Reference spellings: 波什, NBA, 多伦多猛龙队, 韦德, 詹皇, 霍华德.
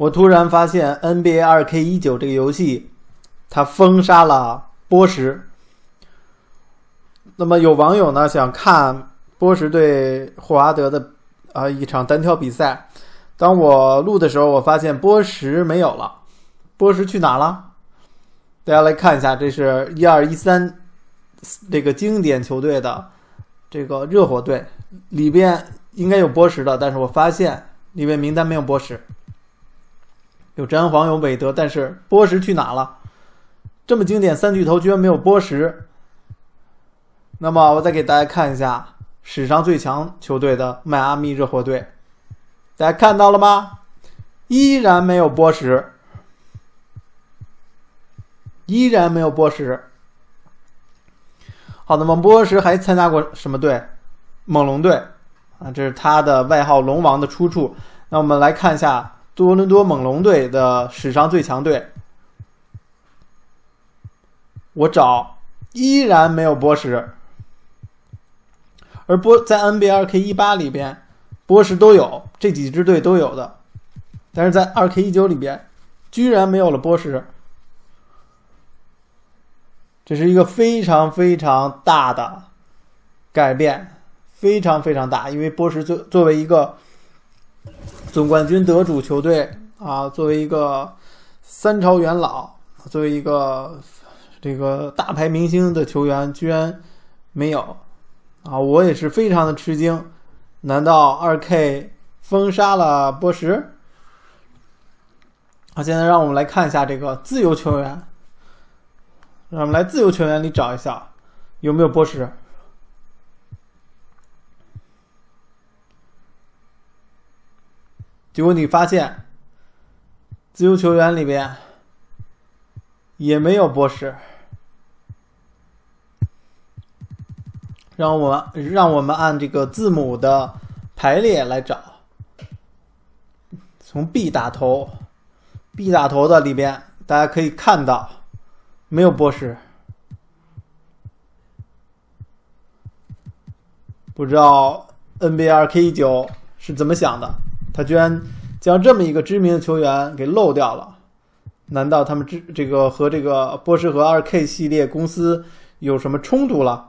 我突然发现 NBA 2K19 这个游戏它封杀了波什。那么有网友呢想看波什对霍华德的一场单挑比赛，当我录的时候我发现波什没有了，波什去哪了？大家来看一下，这是1213这个经典球队的这个热火队，里边应该有波什的，但是我发现里边名单没有波什，有詹皇有韦德，但是波什去哪了？这么经典三巨头居然没有波什。那么我再给大家看一下史上最强球队的迈阿密热火队，大家看到了吗？依然没有波什，依然没有波什。好，那么波什还参加过什么队？猛龙队啊，这是他的外号“龙王”的出处。那我们来看一下多伦多猛龙队的史上最强队，我找依然没有波什。而在 NBA 2K18 里边，波什都有，这几支队都有的，但是在 2K19 里边，居然没有了波什，这是一个非常非常大的改变，非常非常大，因为波什作为一个总冠军得主球队啊，作为一个三朝元老，作为一个这个大牌明星的球员，居然没有。我也是非常的吃惊，难道 2K 封杀了波什？现在让我们来看一下这个自由球员，让我们来自由球员里找一下有没有波什。结果你发现自由球员里边也没有波什。让我们按这个字母的排列来找，从 B 打头 ，B 打头的里边，大家可以看到没有波什。不知道 NBA 2K19 是怎么想的，他居然将这么一个知名的球员给漏掉了。难道他们这个和这个波什和 2K 系列公司有什么冲突了？